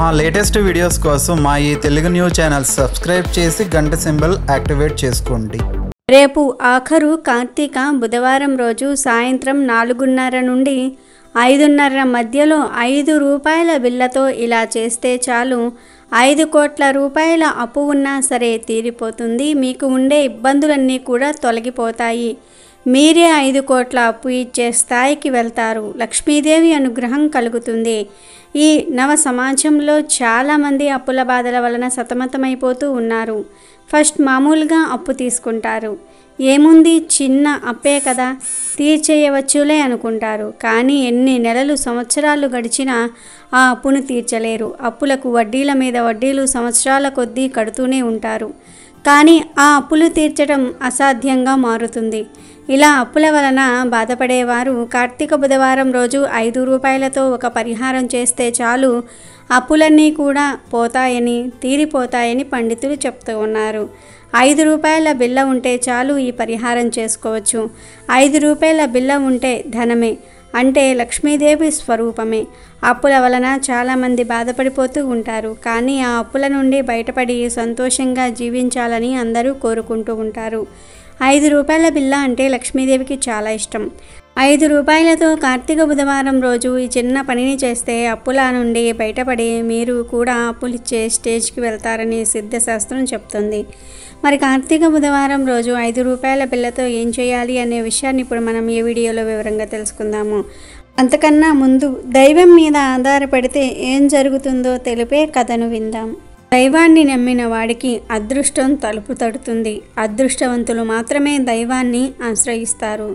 మా latest videos కోసం మా ఈ తెలుగు న్యూ ఛానల్ సబ్స్క్రైబ్ చేసి గంట సింబల్ యాక్టివేట్ చేసుకోండి। రేపు ఆఖరు కార్తీక బుధవారం రోజు సాయంత్రం 4:30 నుండి 5:30 మధ్యలో 5 రూపాయల బిల్లతో ఇలా చేస్తే చాలు 5 కోట్ల రూపాయల అప్పు ఉన్నా సరే తీరిపోతుంది। మీకు ఉండే ఇబ్బందులన్నీ కూడా తొలగిపోతాయి। మీరే 5 కోట్ల అప్పు ఇచ్చే స్థాయికి వెళ్తారు। లక్ష్మీదేవి అనుగ్రహం కలుగుతుంది। ఈ నవ సమాజంలో చాలామంది అప్పుల బాధల వలన సతమతమైపోతూ ఉన్నారు। ఫస్ట్ మామూలుగా అప్పు తీసుకుంటారు, ఏముంది చిన్న అప్పే కదా తీర్చేయవచ్చులే అనుకుంటారు। కానీ ఎన్ని నెలలు సంవత్సరాలు గడిచినా ఆ అప్పును తీర్చలేరు। అప్పులకు వడ్డీల మీద వడ్డీలు సంవత్సరాల కొద్దీ కడుతూనే ఉంటారు। కానీ ఆ అప్పులు తీర్చడం అసాధ్యంగా మారుతుంది। ఇలా అప్పుల వలన బాధపడేవారు కార్తీక బుధవారం రోజు 5 రూపాయలతో ఒక పరిహారం చేస్తే చాలు అప్పులన్నీ కూడా పోతాయని తీరిపోతాయని పండితులు చెప్తూ ఉన్నారు। 5 రూపాయల బిల్ల ఉంటే చాలు ఈ పరిహారం చేసుకోవచ్చు। 5 రూపాయల బిల్ల ఉంటే ధనమే, అంటే లక్ష్మీదేవి స్వరూపమే। అప్పుల వలన చాలామంది బాధపడిపోతూ ఉంటారు, కానీ ఆ అప్పుల నుండి బయటపడి సంతోషంగా జీవించాలని అందరూ కోరుకుంటూ ఉంటారు। 5 రూపాయల బిల్ల అంటే లక్ష్మీదేవికి చాలా ఇష్టం। 5 రూపాయలతో కార్తీక బుధవారం రోజు ఈ చిన్న పనిని చేస్తే అప్పుల నుండి బయటపడి మీరు కూడా అప్పులిచ్చే స్టేజ్కి వెళ్తారని సిద్ధశాస్త్రం చెప్తుంది। మరి కార్తీక బుధవారం రోజు 5 రూపాయల బిల్లతో ఏం చేయాలి అనే విషయాన్ని ఇప్పుడు మనం ఈ వీడియోలో వివరంగా తెలుసుకుందాము। అంతకన్నా ముందు దైవం మీద ఆధారపడితే ఏం జరుగుతుందో తెలిపే కథను విందాం। దైవాన్ని నమ్మిన వాడికి అదృష్టం తలుపు తడుతుంది। అదృష్టవంతులు మాత్రమే దైవాన్ని ఆశ్రయిస్తారు।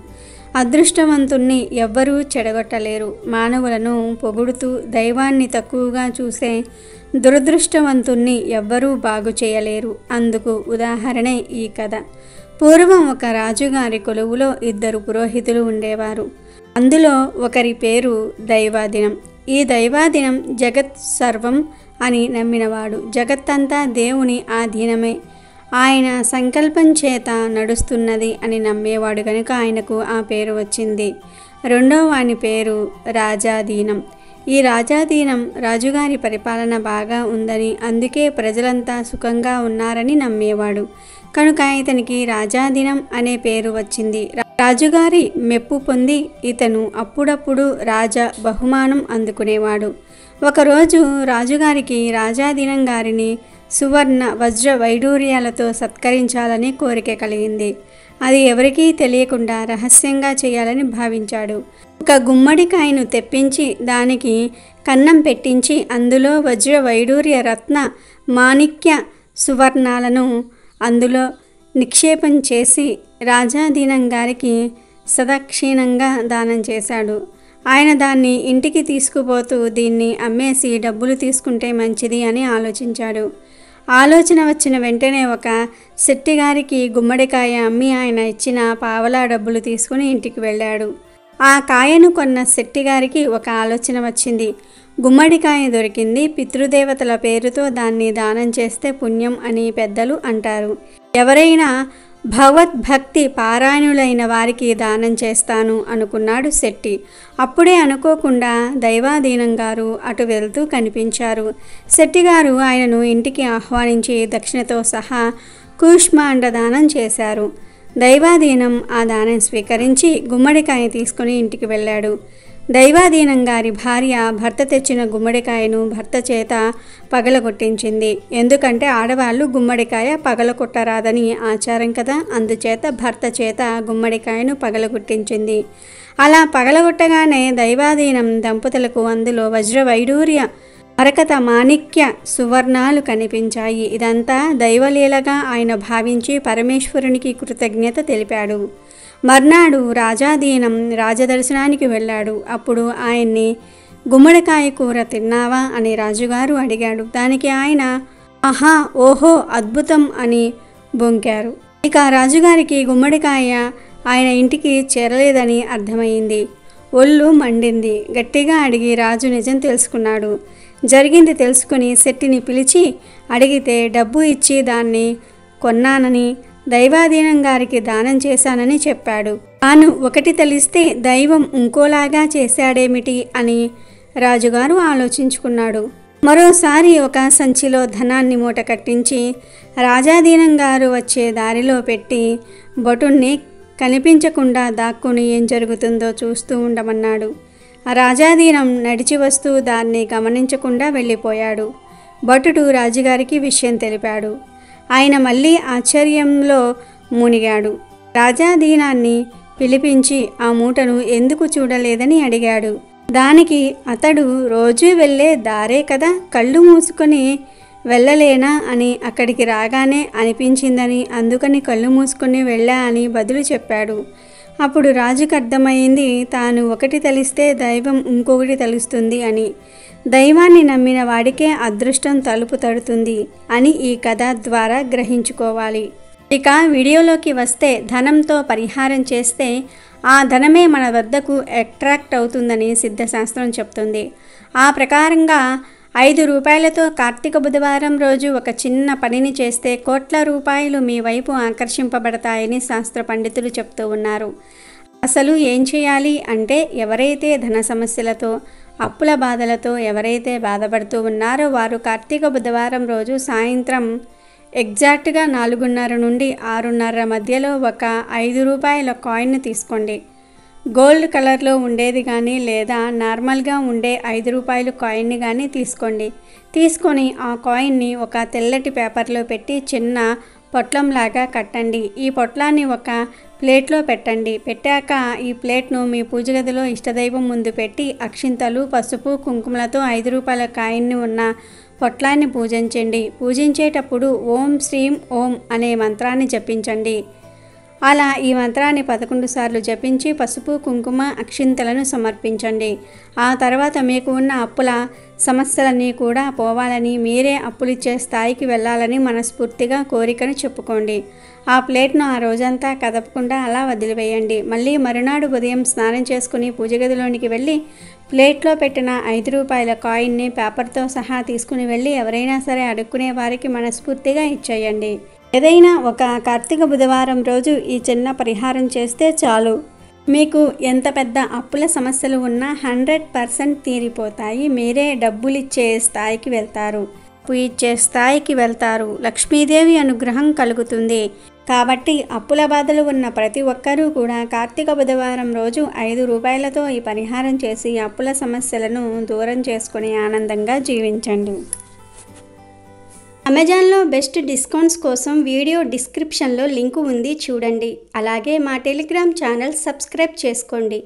అదృష్టవంతుణ్ణి ఎవ్వరూ చెడగొట్టలేరు। మానవులను పొగుడుతూ దైవాన్ని తక్కువగా చూసే దురదృష్టవంతుణ్ణి ఎవ్వరూ బాగు చేయలేరు। అందుకు ఉదాహరణే ఈ కథ। పూర్వం ఒక రాజుగారి కొలువులో 2 పురోహితులు ఉండేవారు। అందులో ఒకరి పేరు దైవాధీనం। ఈ దైవాధీనం జగత్ సర్వం అని నమ్మినవాడు। జగత్తంతా దేవుని ఆధీనమే, ఆయన సంకల్పం చేత నడుస్తున్నది అని నమ్మేవాడు కనుక ఆయనకు ఆ పేరు వచ్చింది। రెండవ వాని పేరు రాజాధీనం। ఈ రాజాధీనం రాజుగారి పరిపాలన బాగా ఉందని, అందుకే ప్రజలంతా సుఖంగా ఉన్నారని నమ్మేవాడు కనుక ఇతనికి రాజాధీనం అనే పేరు వచ్చింది। రాజుగారి మెప్పు పొంది ఇతను అప్పుడప్పుడు రాజ బహుమానం అందుకునేవాడు। ఒకరోజు రాజుగారికి రాజాధీనం గారిని సువర్ణ వజ్ర వైడూర్యాలతో సత్కరించాలని కోరిక కలిగింది। అది ఎవరికీ తెలియకుండా రహస్యంగా చేయాలని భావించాడు। ఒక గుమ్మడికాయను తెప్పించి దానికి కన్నం పెట్టించి అందులో వజ్ర వైడూర్య రత్న మాణిక్య సువర్ణాలను అందులో నిక్షేపం చేసి రాజాధీనం గారికి సదాక్షీణంగా దానం చేశాడు। ఆయన దాన్ని ఇంటికి తీసుకుపోతూ దీన్ని అమ్మేసి డబ్బులు తీసుకుంటే మంచిది అని ఆలోచించాడు। ఆలోచన వచ్చిన వెంటనే ఒక శెట్టిగారికి గుమ్మడికాయ అమ్మి ఆయన ఇచ్చిన పావలా డబ్బులు తీసుకుని ఇంటికి వెళ్ళాడు। ఆ కాయను కొన్న శెట్టిగారికి ఒక ఆలోచన వచ్చింది। గుమ్మడికాయ దొరికింది, పితృదేవతల పేరుతో దాన్ని దానం చేస్తే పుణ్యం అని పెద్దలు అంటారు। ఎవరైనా భగవద్భక్తి పారాయణులైన వారికి దానం చేస్తాను అనుకున్నాడు శెట్టి। అప్పుడే అనుకోకుండా దైవాధీనం గారు అటు వెళ్తూ కనిపించారు। శెట్టిగారు ఆయనను ఇంటికి ఆహ్వానించి దక్షిణతో సహా కూష్మాండ దానం చేశారు। దైవాధీనం ఆ దానం స్వీకరించి గుమ్మడికాయ తీసుకుని ఇంటికి వెళ్ళాడు। దైవాధీనం గారి భార్య భర్త తెచ్చిన గుమ్మడికాయను భర్త చేత పగలగొట్టించింది। ఎందుకంటే ఆడవాళ్ళు గుమ్మడికాయ పగలగొట్టరాదని ఆచారం కదా, అందుచేత భర్త చేత గుమ్మడికాయను పగలగొట్టించింది। అలా పగలగొట్టగానే దైవాధీనం దంపతులకు అందులో వజ్ర వైడూర్య అరకత మాణిక్య సువర్ణాలు కనిపించాయి। ఇదంతా దైవలీలగా ఆయన భావించి పరమేశ్వరునికి కృతజ్ఞత తెలిపాడు। మర్నాడు రాజాధీనం రాజదర్శనానికి వెళ్ళాడు। అప్పుడు ఆయన్ని గుమ్మడికాయ కూర తిన్నావా అని రాజుగారు అడిగాడు। దానికి ఆయన ఆహా ఓహో అద్భుతం అని బొంకారు। ఇక రాజుగారికి గుమ్మడికాయ ఆయన ఇంటికి చేరలేదని అర్థమైంది। ఒళ్ళు మండింది। గట్టిగా అడిగి రాజు నిజం తెలుసుకున్నాడు। జరిగింది తెలుసుకుని శెట్టిని పిలిచి అడిగితే డబ్బు ఇచ్చి దాన్ని కొన్నానని దైవాధీనం గారికి దానం చేశానని చెప్పాడు। తాను ఒకటి తెలిస్తే దైవం ఇంకోలాగా చేశాడేమిటి అని రాజుగారు ఆలోచించుకున్నాడు। మరోసారి ఒక సంచిలో ధనాన్ని మూట కట్టించి రాజాధీనం గారు వచ్చే దారిలో పెట్టి బొటుణ్ణి కనిపించకుండా దాక్కుని ఏం జరుగుతుందో చూస్తూ ఉండమన్నాడు. రాజాధీనం నడిచి వస్తూ దాన్ని గమనించకుండా వెళ్ళిపోయాడు. భటుడు రాజుగారికి విషయం తెలిపాడు. ఆయన మళ్ళీ ఆశ్చర్యంలో మునిగాడు. రాజాధీనాన్ని పిలిపించి ఆ మూటను ఎందుకు చూడలేదని అడిగాడు. దానికి అతడు రోజూ వెళ్ళే దారే కదా, కళ్ళు మూసుకొని వెళ్ళలేనా అని అక్కడికి రాగానే అనిపించిందని అందుకని కళ్ళు మూసుకొని వెళ్ళా అని బదులు చెప్పాడు. అప్పుడు రాజుకు అర్థమైంది తాను ఒకటి తలిస్తే దైవం ఇంకొకటి తలుస్తుంది అని, దైవాన్ని నమ్మిన వాడికే అదృష్టం తలుపు తడుతుంది అని ఈ కథ ద్వారా గ్రహించుకోవాలి. ఇక వీడియోలోకి వస్తే ధనంతో పరిహారం చేస్తే ఆ ధనమే మన వద్దకు అట్రాక్ట్ అవుతుందని సిద్ధశాస్త్రం చెప్తుంది. ఆ ప్రకారంగా 5 రూపాయలతో కార్తీక బుధవారం రోజు ఒక చిన్న పనిని చేస్తే కోట్ల రూపాయలు మీ వైపు ఆకర్షింపబడతాయని శాస్త్ర పండితులు చెప్తూ ఉన్నారు. అసలు ఏం చేయాలి అంటే, ఎవరైతే ధన సమస్యలతో అప్పుల బాధలతో ఎవరైతే బాధపడుతూ ఉన్నారో వారు కార్తీక బుధవారం రోజు సాయంత్రం ఎగ్జాక్ట్గా 4:30 నుండి 6:30 మధ్యలో ఒక 5 రూపాయల కాయిన్ను తీసుకోండి. గోల్డ్ కలర్లో ఉండేది కానీ లేదా నార్మల్గా ఉండే 5 రూపాయల కాయిన్ని కానీ తీసుకోండి. తీసుకొని ఆ కాయిన్ని ఒక తెల్లటి పేపర్లో పెట్టి చిన్న పొట్లంలాగా కట్టండి. ఈ పొట్లాన్ని ఒక ప్లేట్లో పెట్టండి. పెట్టాక ఈ ప్లేట్ను మీ పూజ గదిలో ఇష్టదైవం ముందు పెట్టి అక్షింతలు, పసుపు, కుంకుమలతో 5 రూపాయల కాయిన్ని ఉన్న పొట్లాన్ని పూజించండి. పూజించేటప్పుడు ఓం శ్రీం ఓం అనే మంత్రాన్ని జపించండి. అలా ఈ మంత్రాన్ని 11 సార్లు జపించి పసుపు, కుంకుమ, అక్షింతలను సమర్పించండి. ఆ తర్వాత మీకు ఉన్న అప్పుల సమస్యలన్నీ కూడా పోవాలని, మీరే అప్పులిచ్చే స్థాయికి వెళ్ళాలని మనస్ఫూర్తిగా కోరికను చెప్పుకోండి. ఆ ప్లేట్ను ఆ రోజంతా కదపకుండా అలా వదిలివేయండి. మళ్ళీ మరునాడు ఉదయం స్నానం చేసుకుని పూజ గదిలోనికి వెళ్ళి ప్లేట్లో పెట్టిన 5 రూపాయల కాయిన్ని పేపర్తో సహా తీసుకుని వెళ్ళి ఎవరైనా సరే అడుక్కునే వారికి మనస్ఫూర్తిగా ఇచ్చేయండి. ఏదైనా ఒక కార్తీక బుధవారం రోజు ఈ చిన్న పరిహారం చేస్తే చాలు, మీకు ఎంత పెద్ద అప్పుల సమస్యలు ఉన్నా 100% తీరిపోతాయి. మీరే డబ్బులు ఇచ్చే స్థాయికి వెళ్తారు, అప్పు ఇచ్చే స్థాయికి వెళ్తారు, లక్ష్మీదేవి అనుగ్రహం కలుగుతుంది. కాబట్టి అప్పుల బాధలు ఉన్న ప్రతి ఒక్కరూ కూడా కార్తీక బుధవారం రోజు 5 రూపాయలతో ఈ పరిహారం చేసి అప్పుల సమస్యలను దూరం చేసుకుని ఆనందంగా జీవించండి. అమెజాన్లో బెస్ట్ డిస్కౌంట్స్ కోసం వీడియో డిస్క్రిప్షన్లో లింకు ఉంది, చూడండి. అలాగే మా టెలిగ్రామ్ ఛానల్ సబ్స్క్రైబ్ చేసుకోండి.